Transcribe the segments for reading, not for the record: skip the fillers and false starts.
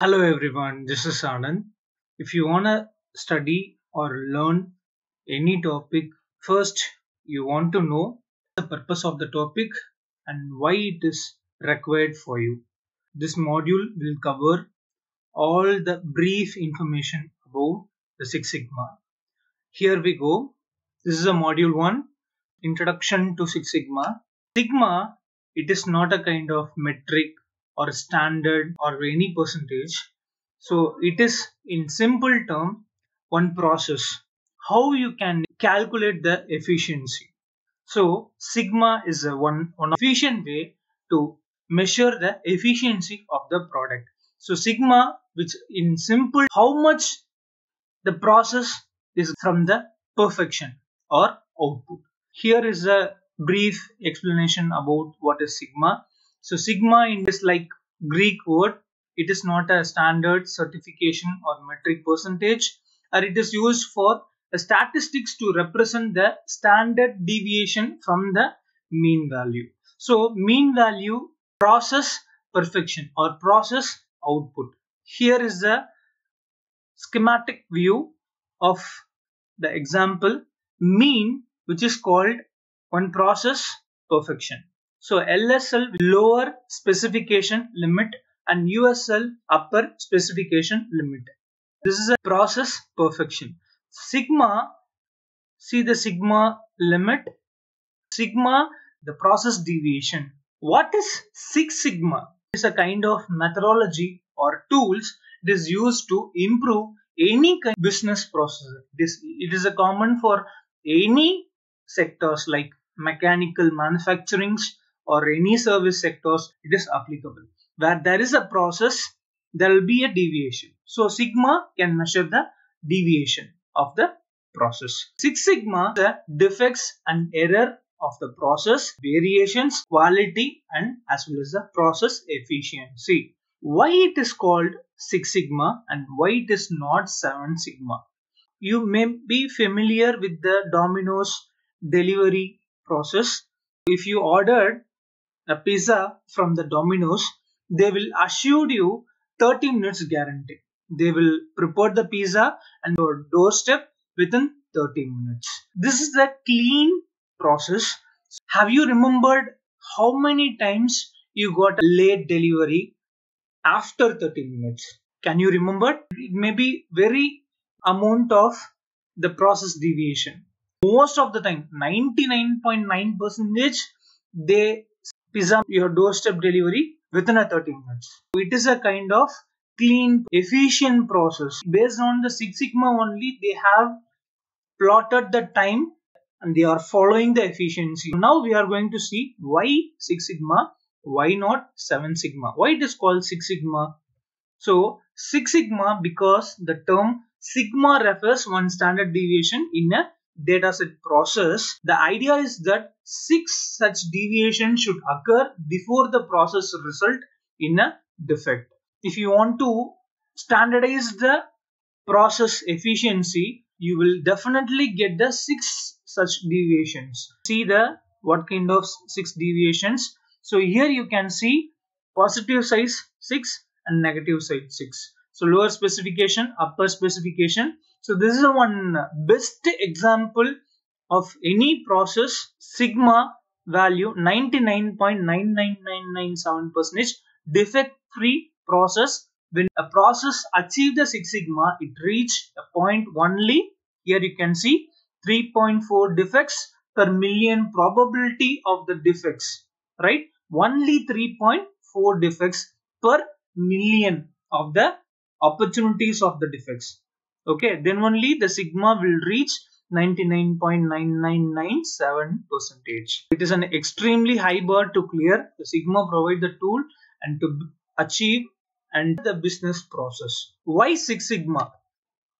Hello everyone, this is Anand. If you want to study or learn any topic, first you want to know the purpose of the topic and why it is required for you. This module will cover all the brief information about the Six Sigma. Here we go. This is a module 1, Introduction to Six Sigma. Sigma, it is not a kind of metric or standard or any percentage. So it is, in simple term, one process how you can calculate the efficiency. So sigma is a one efficient way to measure the efficiency of the product. So sigma, which in simple, how much the process is from the perfection or output. Here is a brief explanation about what is sigma. So sigma is like Greek word. It is not a standard certification or metric percentage, or it is used for statistics to represent the standard deviation from the mean value. So mean value, process perfection or process output. Here is the schematic view of the example mean, which is called one process perfection. So LSL, lower specification limit, and USL, upper specification limit. This is a process perfection. Sigma, see the sigma limit. Sigma, the process deviation. What is Six Sigma? It is a kind of methodology or tools. It is used to improve any kind of business process. It is a common for any sectors like mechanical manufacturings, or any service sectors, it is applicable. Where there is a process, there will be a deviation. So sigma can measure the deviation of the process. Six Sigma, the defects and error of the process, variations, quality, and as well as the process efficiency. Why it is called Six Sigma and why it is not Seven Sigma? You may be familiar with the Domino's delivery process. If you ordered a pizza from the Domino's, they will assure you 30 minutes guarantee. They will prepare the pizza and your doorstep within 30 minutes. This is the clean process. Have you remembered how many times you got a late delivery after 30 minutes? Can you remember? It may be very amount of the process deviation. Most of the time, 99.9%, they pizza your doorstep delivery within a 30 minutes. It is a kind of clean, efficient process. Based on the Six Sigma only, they have plotted the time and they are following the efficiency. Now we are going to see why Six Sigma, why not Seven Sigma. Why it is called Six Sigma? So Six Sigma, because the term sigma refers one standard deviation in a data set process. The idea is that 6 such deviations should occur before the process result in a defect. If you want to standardize the process efficiency, you will definitely get the 6 such deviations. See the what kind of 6 deviations. So here you can see positive size 6 and negative side 6. So lower specification, upper specification. So this is one best example of any process sigma value 99.99997%, defect free process. When a process achieves the Six Sigma, it reached a point only. Here you can see 3.4 defects per million probability of the defects, right? Only 3.4 defects per million of the opportunities of the defects. Okay, then only the sigma will reach 99.9997%. It is an extremely high bar to clear. The sigma provides the tool and to achieve and the business process. Why Six Sigma?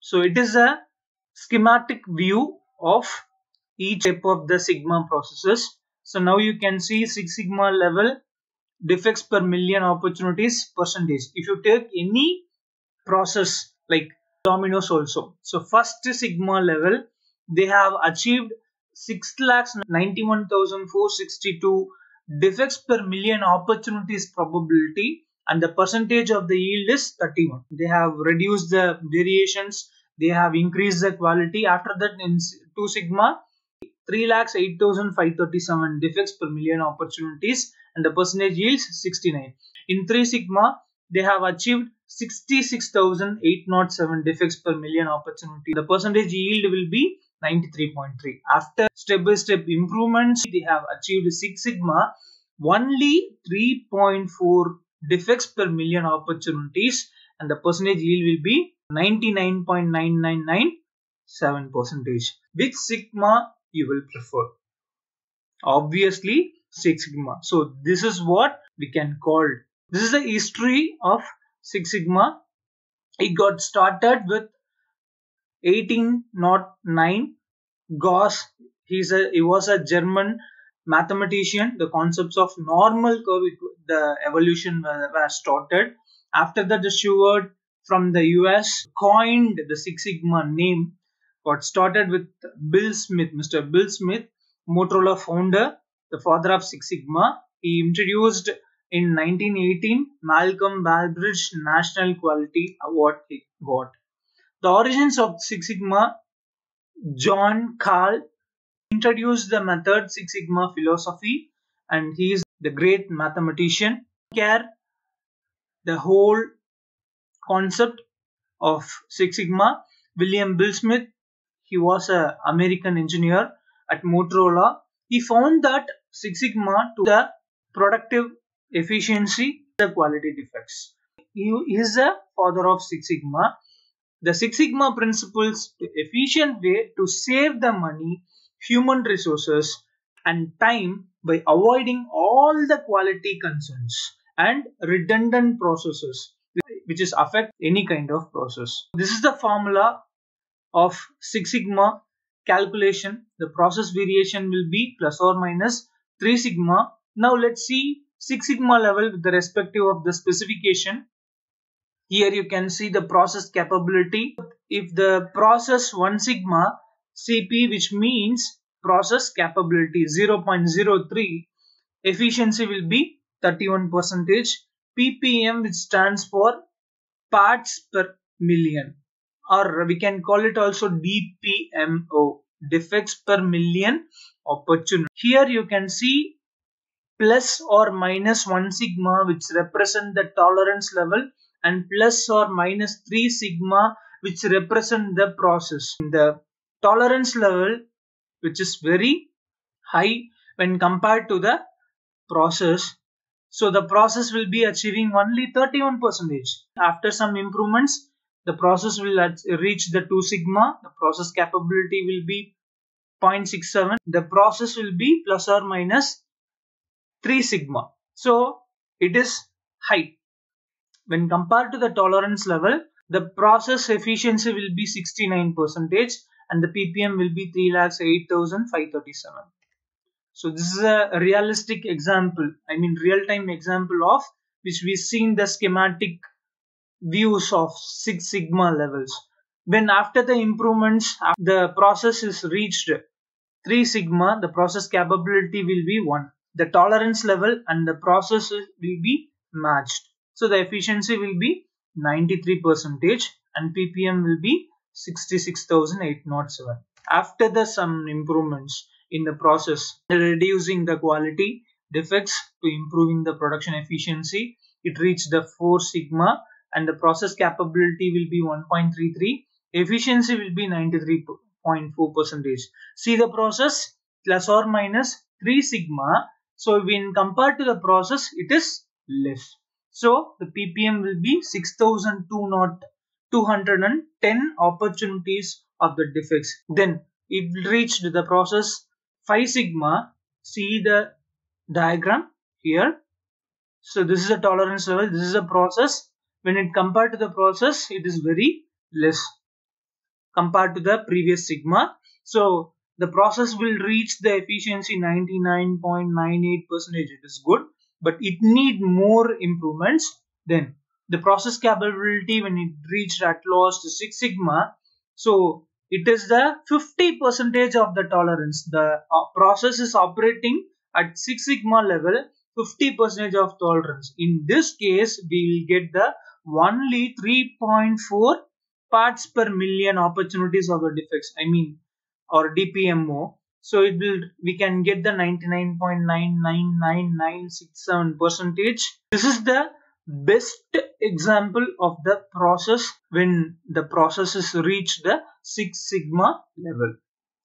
So it is a schematic view of each step of the sigma processes. So now you can see Six Sigma level, defects per million opportunities, percentage. If you take any process like Domino's also. So first sigma level, they have achieved 6,91,462 defects per million opportunities probability and the percentage of the yield is 31. They have reduced the variations, they have increased the quality. After that, in 2 Sigma, 3,08,537 defects per million opportunities and the percentage yields 69. In 3 Sigma, they have achieved 66,807 defects per million opportunity. The percentage yield will be 93.3. After step-by-step improvements, they have achieved 6 Sigma only 3.4 defects per million opportunities and the percentage yield will be 99.9997%. Which Sigma you will prefer? Obviously 6 Sigma. So this is what we can call, this is the history of 6 Sigma. It got started with 1809 Gauss. He was a German mathematician. The concepts of normal curve, the evolution was started. After that, the Stewart from the US coined the Six Sigma name. Got started with Bill Smith, Mr. Bill Smith, Motorola founder, the father of Six Sigma. He introduced in 1918 Malcolm Balbridge National Quality Award. He got the origins of Six Sigma. John Carl introduced the method Six Sigma philosophy, and he is the great mathematician. Care the whole concept of Six Sigma. William Bill Smith, he was an American engineer at Motorola. He found that Six Sigma to the productive efficiency, the quality defects. He is the father of Six Sigma. The Six Sigma principles, the efficient way to save the money, human resources and time by avoiding all the quality concerns and redundant processes which is affect any kind of process. This is the formula of Six Sigma calculation. The process variation will be plus or minus 3 Sigma. Now let's see Six Sigma level with the respective of the specification. Here you can see the process capability. If the process 1 Sigma CP, which means process capability 0.03, efficiency will be 31%. PPM, which stands for parts per million, or we can call it also DPMO, defects per million opportunity. Here you can see plus or minus 1 Sigma, which represent the tolerance level, and plus or minus 3 Sigma, which represent the process. The tolerance level, which is very high when compared to the process. So the process will be achieving only 31%. After some improvements, the process will reach the 2 Sigma. The process capability will be 0.67. The process will be plus or minus 3 Sigma. So it is high. When compared to the tolerance level, the process efficiency will be 69% and the PPM will be 3,08,537. So this is a realistic example, I mean real-time example of which we see in the schematic views of Six Sigma levels. When after the improvements, the process is reached 3 Sigma, the process capability will be 1. The tolerance level and the process will be matched. So the efficiency will be 93% and PPM will be 66,807. After the some improvements in the process, reducing the quality defects to improving the production efficiency, it reached the 4 Sigma and the process capability will be 1.33. Efficiency will be 93.4%. See the process plus or minus 3 Sigma. So when compared to the process, it is less. So the PPM will be 6,210 opportunities of the defects. Then it reached the process 5 Sigma. See the diagram here. So this is the tolerance level. This is the process. When it compared to the process, it is very less compared to the previous Sigma. So the process will reach the efficiency 99.98%. It is good, but it need more improvements. Then the process capability, when it reached at last 6 Sigma, so it is the 50% of the tolerance. The process is operating at 6 Sigma level, 50% of tolerance. In this case, we will get the only 3.4 parts per million opportunities of the defects, I mean, or DPMO. So it will, we can get the 99.99997%. This is the best example of the process when the processes reach the Six Sigma level.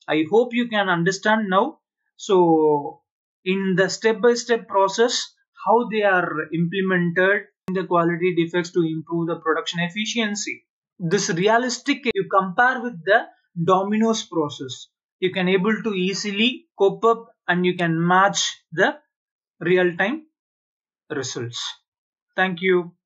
I hope you can understand now. So in the step-by-step process, how they are implemented in the quality defects to improve the production efficiency. This realistic, you compare with the Domino's process. You can able to easily cope up and you can match the real-time results. Thank you.